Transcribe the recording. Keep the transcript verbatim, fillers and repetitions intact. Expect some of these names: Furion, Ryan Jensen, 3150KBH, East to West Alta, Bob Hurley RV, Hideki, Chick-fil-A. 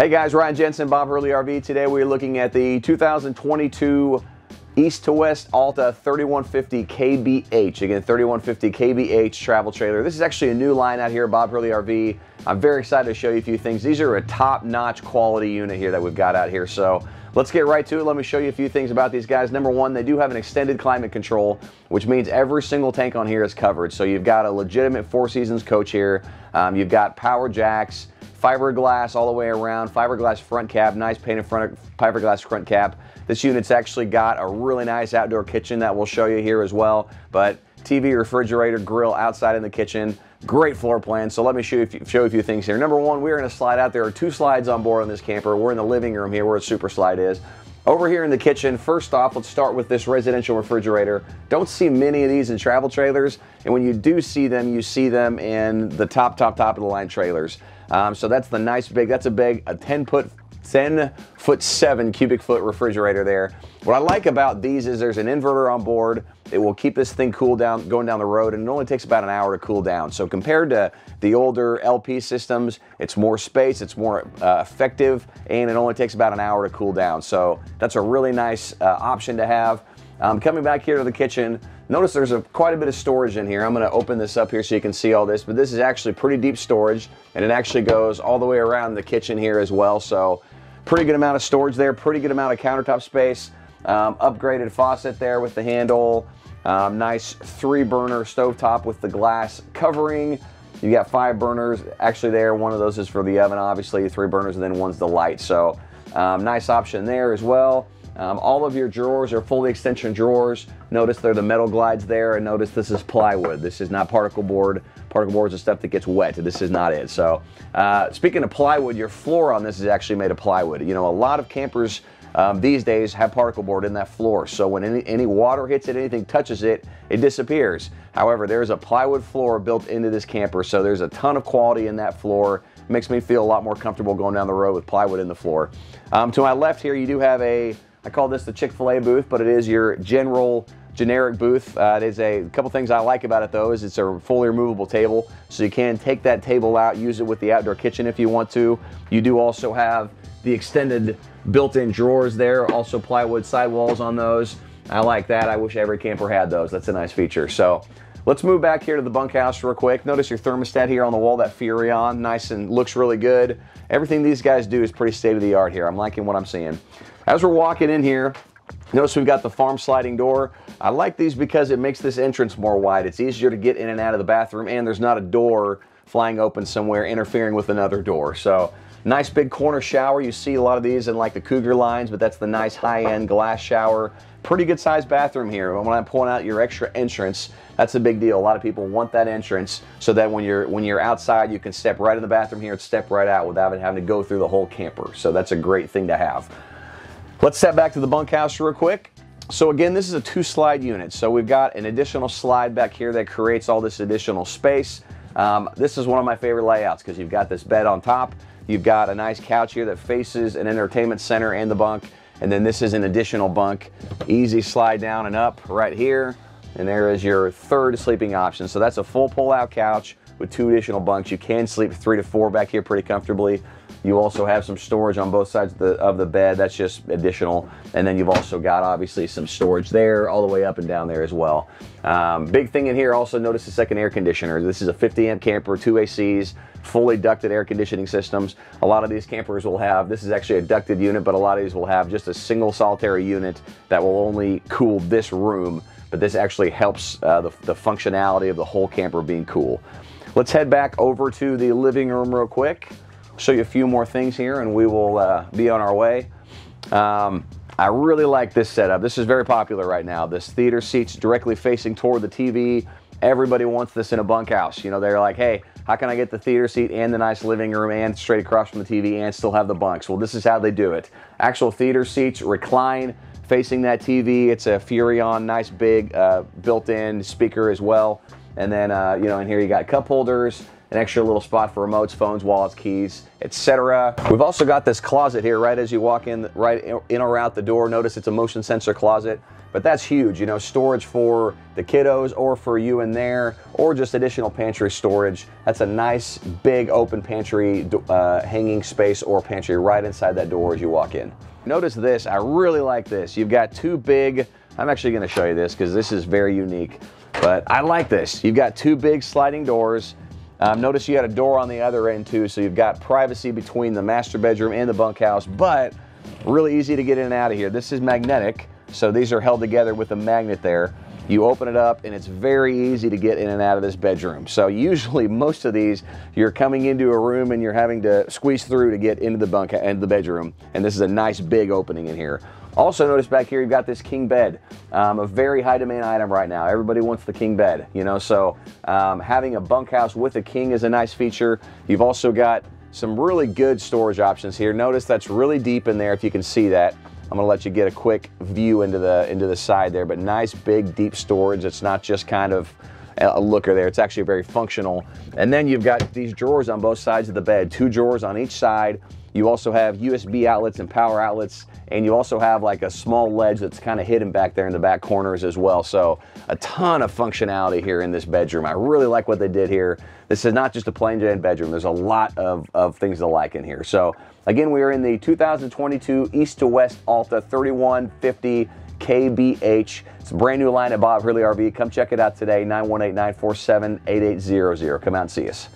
Hey guys, Ryan Jensen, Bob Hurley R V. Today we're looking at the two thousand twenty-two East to West Alta thirty-one fifty K B H. Again, thirty-one fifty K B H travel trailer. This is actually a new line out here, Bob Hurley R V. I'm very excited to show you a few things. These are a top-notch quality unit here that we've got out here. So let's get right to it. Let me show you a few things about these guys. Number one, they do have an extended climate control, which means every single tank on here is covered. So you've got a legitimate Four Seasons coach here. Um, you've got power jacks, fiberglass all the way around, fiberglass front cap, nice painted front, fiberglass front cap. This unit's actually got a really nice outdoor kitchen that we'll show you here as well, but T V, refrigerator, grill outside in the kitchen. Great floor plan. So let me show you, show you a few things here. Number one, we're gonna slide out. There are two slides on board on this camper. We're in the living room here where a super slide is. Over here in the kitchen, first off, let's start with this residential refrigerator. Don't see many of these in travel trailers, and when you do see them, you see them in the top, top, top of the line trailers. Um, so that's the nice big, that's a big, a ten foot seven cubic foot refrigerator there. What I like about these is there's an inverter on board. It will keep this thing cool down going down the road, and it only takes about an hour to cool down. So compared to the older L P systems, it's more space, it's more uh, effective, and it only takes about an hour to cool down. So that's a really nice uh, option to have. Um, coming back here to the kitchen, notice there's a, quite a bit of storage in here. I'm gonna open this up here so you can see all this, but this is actually pretty deep storage, and it actually goes all the way around the kitchen here as well. So pretty good amount of storage there, pretty good amount of countertop space, um, upgraded faucet there with the handle, um, nice three burner stovetop with the glass covering. You got five burners actually there. One of those is for the oven, obviously, three burners, and then one's the light. So um, nice option there as well. Um, all of your drawers are fully extension drawers. Notice they're the metal glides there, and notice this is plywood. This is not particle board. Particle board is the stuff that gets wet. This is not it. So uh, speaking of plywood, your floor on this is actually made of plywood. You know, a lot of campers um, these days have particle board in that floor. So when any, any water hits it, anything touches it, it disappears. However, there's a plywood floor built into this camper. So there's a ton of quality in that floor. Makes me feel a lot more comfortable going down the road with plywood in the floor. Um, to my left here, you do have a, I call this the Chick-fil-A booth, but it is your general, generic booth. Uh, it is a, a couple things I like about it though, is it's a fully removable table, so you can take that table out, use it with the outdoor kitchen if you want to. You do also have the extended built-in drawers there, also plywood sidewalls on those. I like that. I wish every camper had those. That's a nice feature. So let's move back here to the bunkhouse real quick. Notice your thermostat here on the wall, that Furion, nice and looks really good. Everything these guys do is pretty state-of-the-art here. I'm liking what I'm seeing. As we're walking in here, notice we've got the farm sliding door. I like these because it makes this entrance more wide. It's easier to get in and out of the bathroom, and there's not a door flying open somewhere interfering with another door. So nice big corner shower. You see a lot of these in like the Cougar lines, but that's the nice high-end glass shower. Pretty good sized bathroom here. When I point out your extra entrance, that's a big deal. A lot of people want that entrance so that when you're when you're outside, you can step right in the bathroom here and step right out without having to go through the whole camper. So that's a great thing to have. Let's step back to the bunkhouse real quick. So again, this is a two slide unit. So we've got an additional slide back here that creates all this additional space. Um, this is one of my favorite layouts because you've got this bed on top. You've got a nice couch here that faces an entertainment center and the bunk. And then this is an additional bunk. Easy slide down and up right here. And there is your third sleeping option. So that's a full pull-out couch with two additional bunks. You can sleep three to four back here pretty comfortably. You also have some storage on both sides of the, of the bed. That's just additional. And then you've also got obviously some storage there all the way up and down there as well. Um, big thing in here, also notice the second air conditioner. This is a fifty amp camper, two A Cs, fully ducted air conditioning systems. A lot of these campers will have, this is actually a ducted unit, but a lot of these will have just a single solitary unit that will only cool this room. But this actually helps uh, the, the functionality of the whole camper being cool. Let's head back over to the living room real quick. Show you a few more things here and we will uh, be on our way. Um, I really like this setup. This is very popular right now. This theater seats directly facing toward the T V. Everybody wants this in a bunkhouse. You know, they're like, hey, how can I get the theater seat and the nice living room and straight across from the T V and still have the bunks? Well, this is how they do it. Actual theater seats recline facing that T V. It's a Furion, nice big uh, built-in speaker as well. And then, uh, you know, in here you got cup holders. an extra little spot for remotes, phones, wallets, keys, et cetera. We've also got this closet here right as you walk in, right in or out the door. Notice it's a motion sensor closet, but that's huge, you know, storage for the kiddos or for you in there, or just additional pantry storage. That's a nice big open pantry, uh, hanging space or pantry right inside that door as you walk in. Notice this, I really like this. You've got two big, I'm actually gonna show you this because this is very unique, but I like this. You've got two big sliding doors. Um, notice you got a door on the other end too, so you've got privacy between the master bedroom and the bunkhouse, but really easy to get in and out of here. This is magnetic, so these are held together with a magnet there. You open it up and it's very easy to get in and out of this bedroom. So usually most of these, you're coming into a room and you're having to squeeze through to get into the bunk, into the bedroom. And this is a nice big opening in here. Also notice back here, you've got this king bed, um, a very high demand item right now. Everybody wants the king bed, you know, so um, having a bunkhouse with a king is a nice feature. You've also got some really good storage options here. Notice that's really deep in there if you can see that. I'm gonna let you get a quick view into the into the side there, but nice big deep storage. It's not just kind of a looker there, it's actually very functional. And then you've got these drawers on both sides of the bed, two drawers on each side. You also have U S B outlets and power outlets, and you also have like a small ledge that's kind of hidden back there in the back corners as well. So a ton of functionality here in this bedroom. I really like what they did here. This is not just a plain Jane bedroom. There's a lot of, of things to like in here. So again, we are in the two thousand twenty-two East to West Alta thirty-one fifty K B H. It's a brand new line at Bob Hurley R V. Come check it out today, nine one eight, nine four seven, eight eight zero zero. Come out and see us.